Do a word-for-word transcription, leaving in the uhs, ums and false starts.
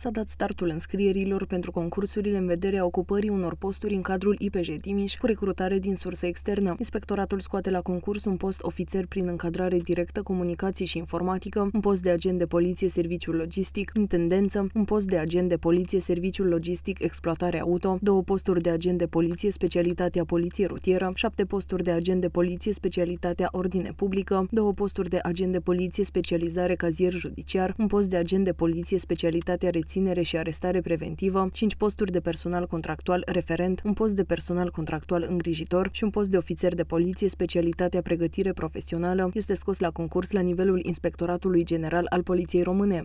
S-a dat startul înscrierilor pentru concursurile în vederea ocupării unor posturi în cadrul I P J Timiș cu recrutare din sursă externă. Inspectoratul scoate la concurs un post ofițer prin încadrare directă, comunicații și informatică, un post de agent de poliție, serviciul logistic, intendență, un post de agent de poliție, serviciul logistic, exploatare auto, două posturi de agent de poliție, specialitatea poliție rutieră, șapte posturi de agent de poliție, specialitatea ordine publică, două posturi de agent de poliție, specializare cazier judiciar, un post de agent de poliție, specialitatea ținere și arestare preventivă, cinci posturi de personal contractual referent, un post de personal contractual îngrijitor și un post de ofițer de poliție, specialitatea pregătire profesională, este scos la concurs la nivelul Inspectoratului General al Poliției Române.